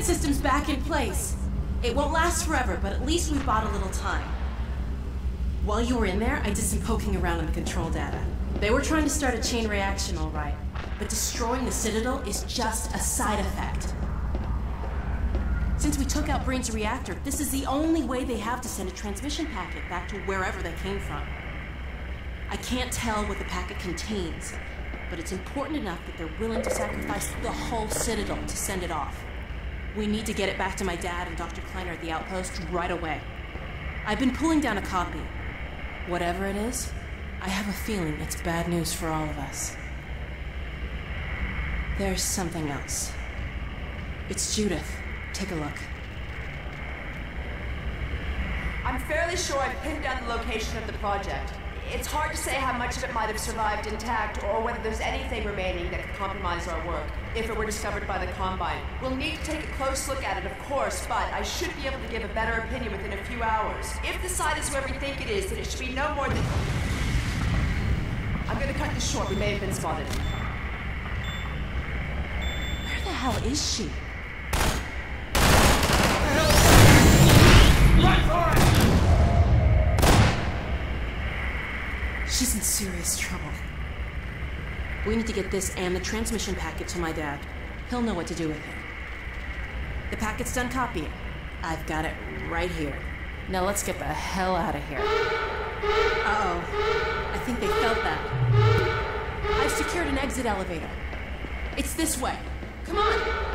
System's back in place. It won't last forever, but at least we've bought a little time. While you were in there, I did some poking around on the control data. They were trying to start a chain reaction, all right, but destroying the Citadel is just a side effect. Since we took out Brain's reactor, this is the only way they have to send a transmission packet back to wherever they came from. I can't tell what the packet contains, but it's important enough that they're willing to sacrifice the whole Citadel to send it off. We need to get it back to my dad and Dr. Kleiner at the outpost right away. I've been pulling down a copy. Whatever it is, I have a feeling it's bad news for all of us. There's something else. It's Judith. Take a look. I'm fairly sure I've pinned down the location of the project. It's hard to say how much of it might have survived intact, or whether there's anything remaining that could compromise our work, if it were discovered by the Combine. We'll need to take a close look at it, of course, but I should be able to give a better opinion within a few hours. If the site is where we think it is, then it should be no more than... I'm gonna cut this short. We may have been spotted. Where the hell is she? She's in serious trouble. We need to get this and the transmission packet to my dad. He'll know what to do with it. The packet's done copying. I've got it right here. Now let's get the hell out of here. Uh-oh. I think they felt that. I've secured an exit elevator. It's this way. Come on!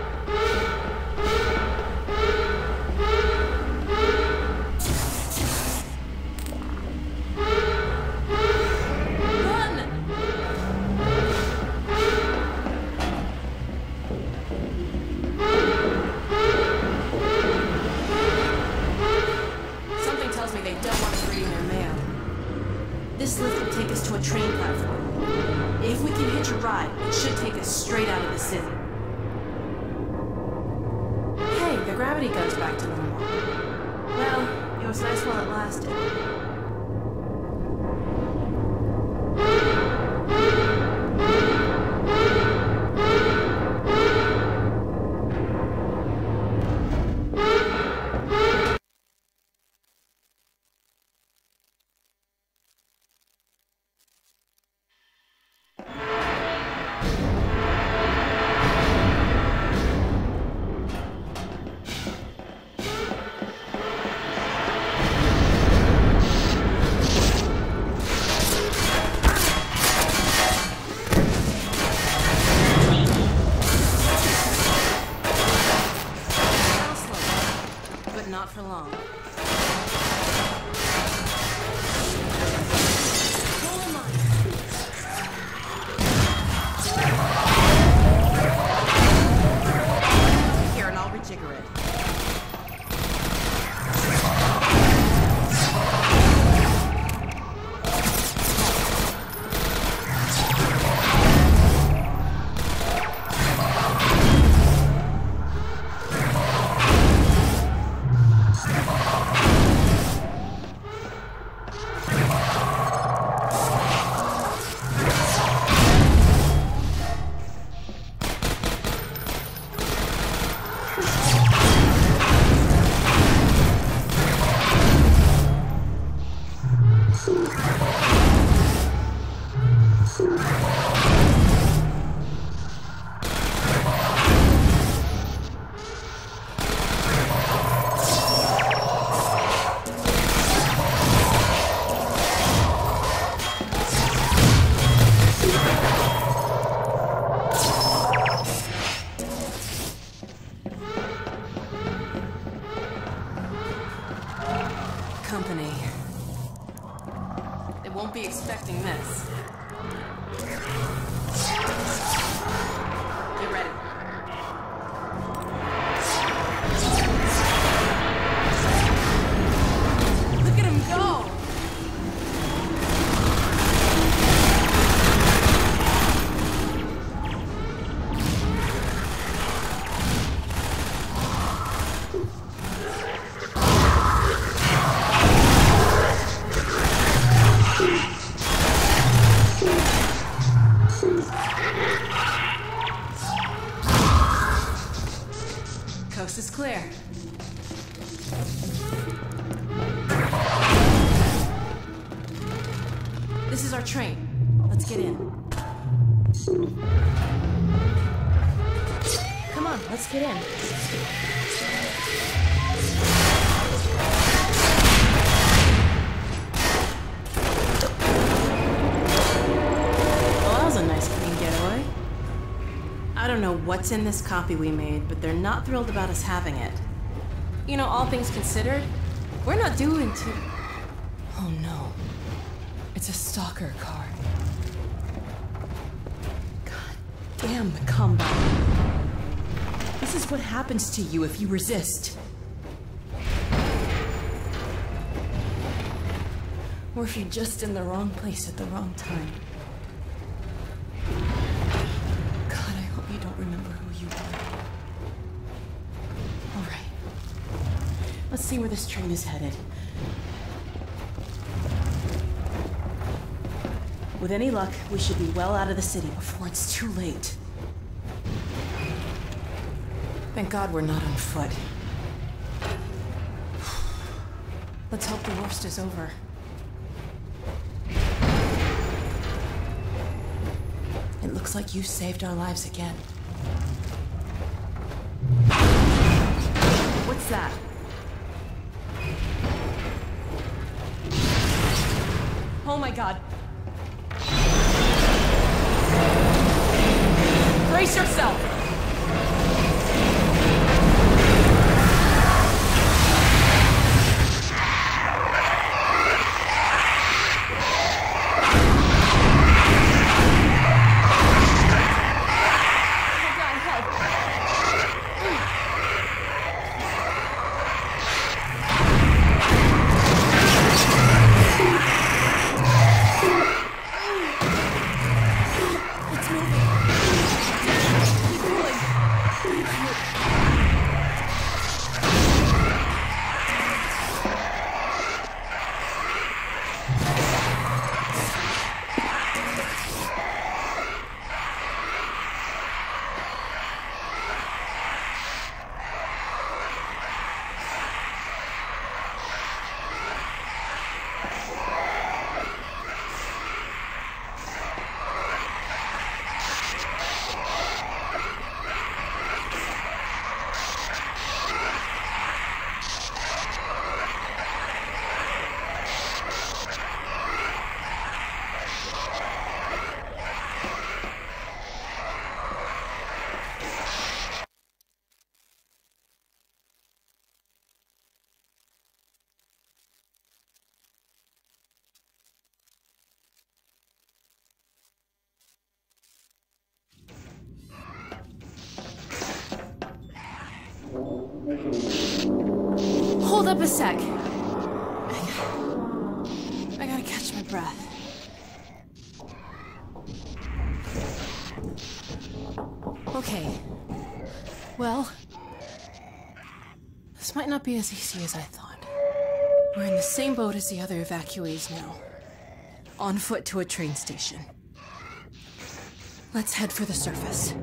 company. They won't be expecting this. Get ready. Look at him go! What's in this copy we made, but they're not thrilled about us having it. You know, all things considered, we're not doing too... Oh no. It's a stalker card. God damn the Combine. This is what happens to you if you resist. Or if you're just in the wrong place at the wrong time. Remember who you are. Alright. Let's see where this train is headed. With any luck, we should be well out of the city before it's too late. Thank God we're not on foot. Let's hope the worst is over. It looks like you saved our lives again. What's that? Oh my God. Brace yourself. A sec. I gotta catch my breath. Okay. Well, this might not be as easy as I thought. We're in the same boat as the other evacuees now. On foot to a train station. Let's head for the surface.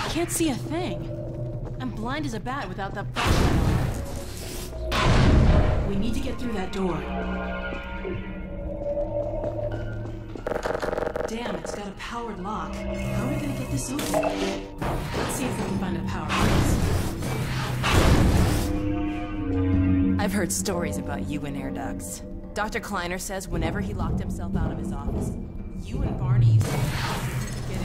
I can't see a thing. I'm blind as a bat without that flashlight. We need to get through that door. Damn, it's got a powered lock. How are we gonna get this open? Let's see if we can find a power source. I've heard stories about you and Air Ducks. Dr. Kleiner says whenever he locked himself out of his office, you and Barney used to get in.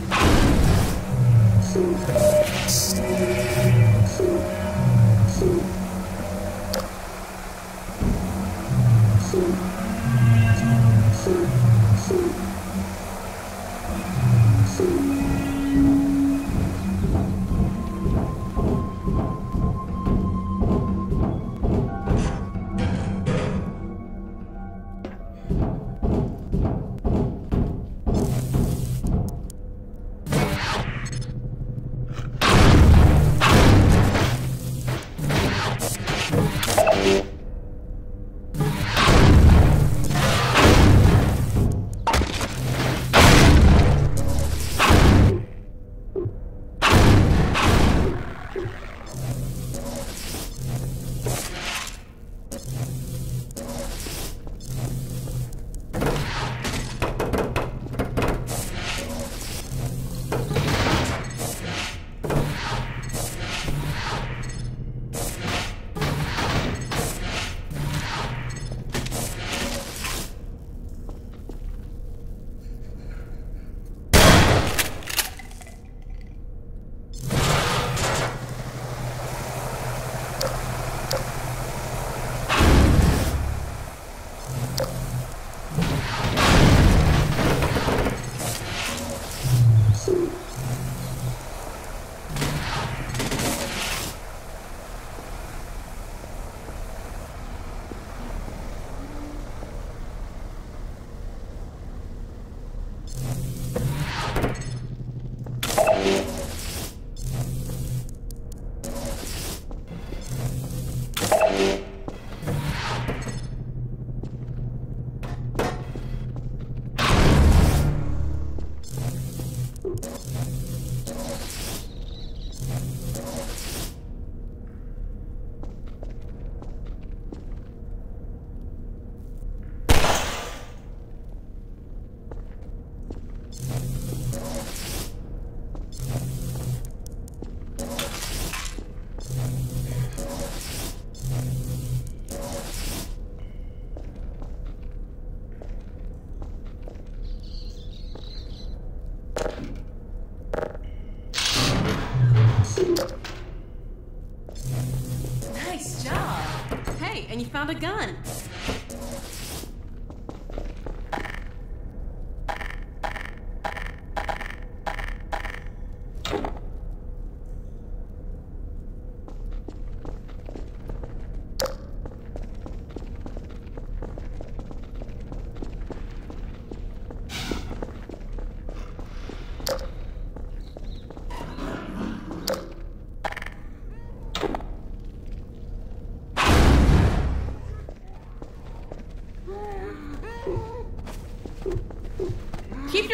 And you found a gun.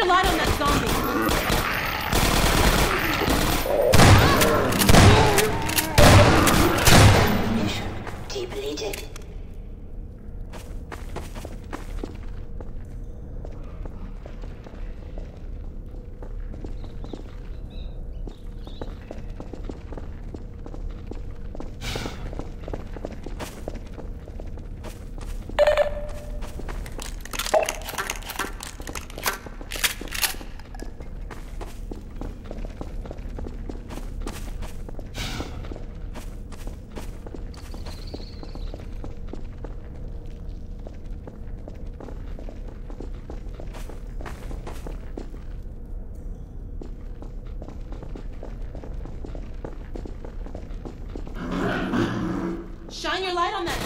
your light on that zombie. Mission depleted. Shine your light on that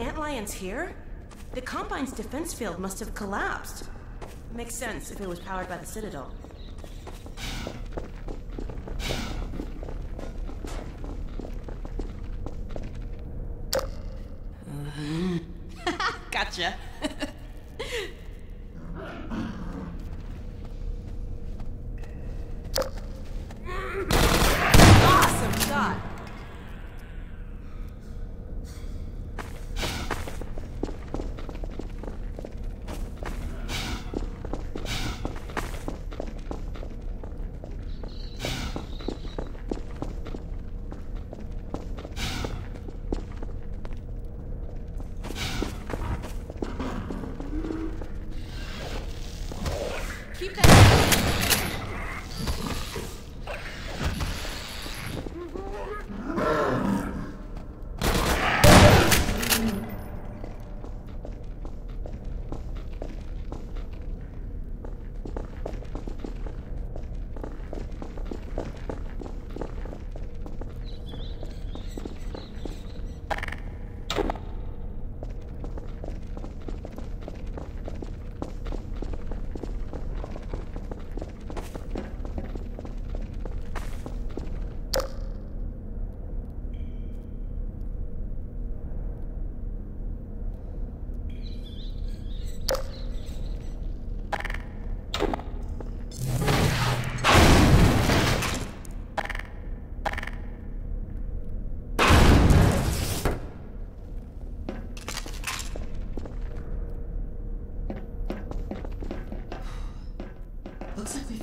Antlions here? The Combine's defense field must have collapsed. Makes sense if it was powered by the Citadel. Gotcha. Awesome shot.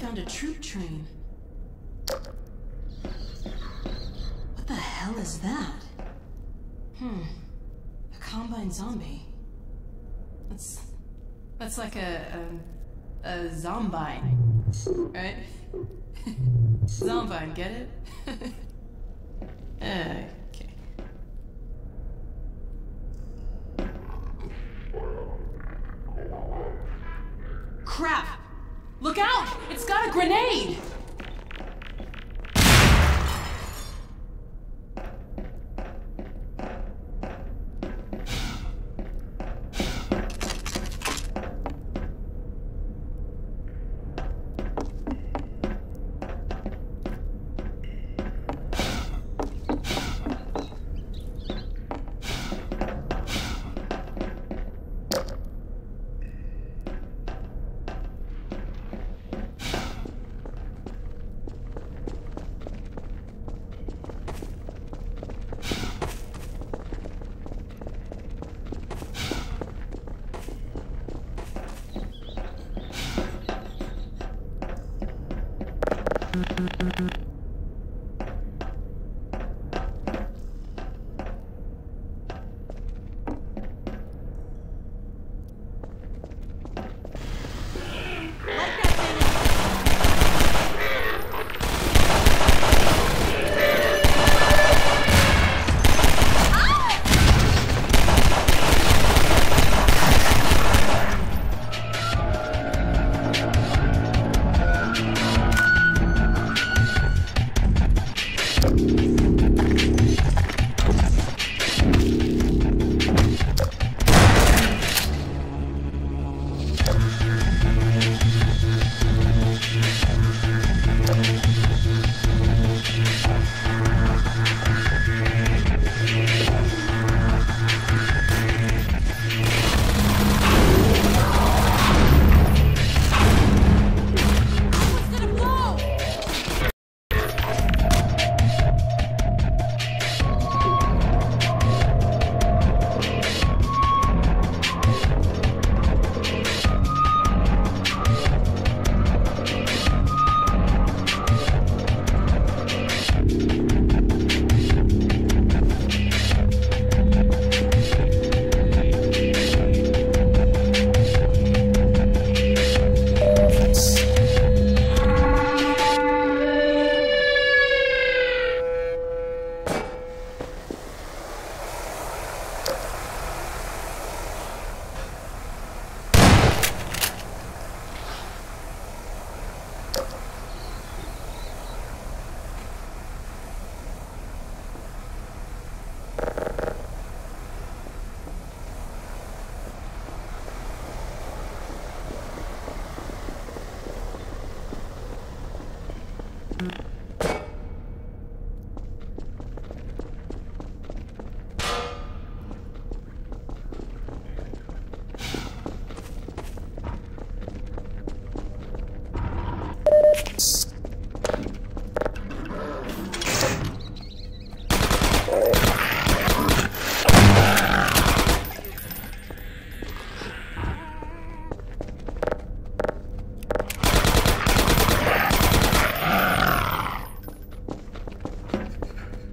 A troop train. What the hell is that? A Combine zombie. That's like a zombine, right? Zombine, get it? Okay. Crap! Look out! It's got a grenade!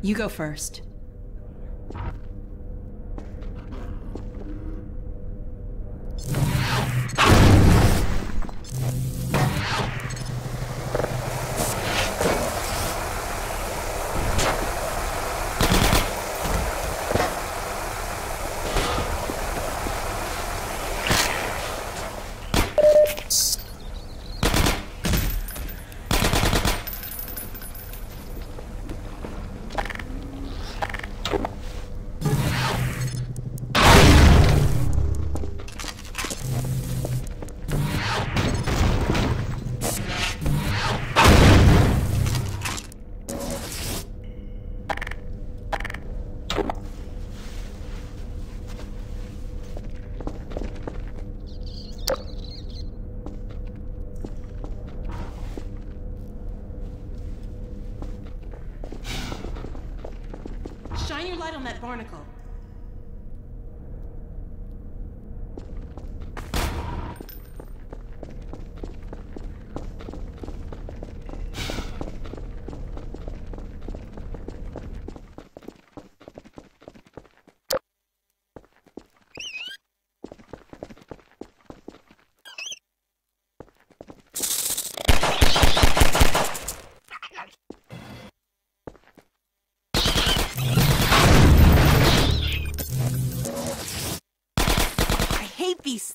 You go first. Barnacle.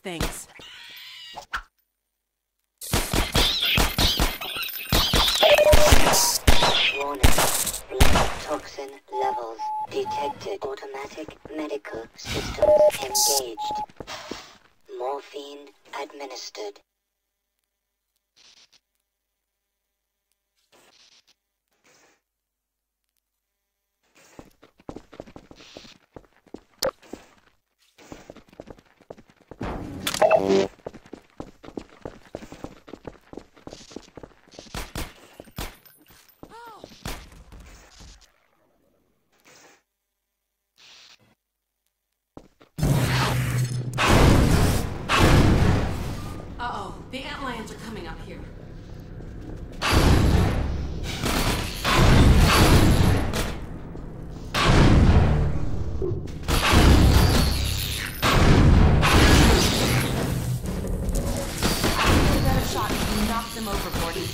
Things. Warning. Blood toxin levels detected. Automatic medical systems engaged. Morphine administered. The Antlions are coming up here. Give that a shot and knock them over, Gordy.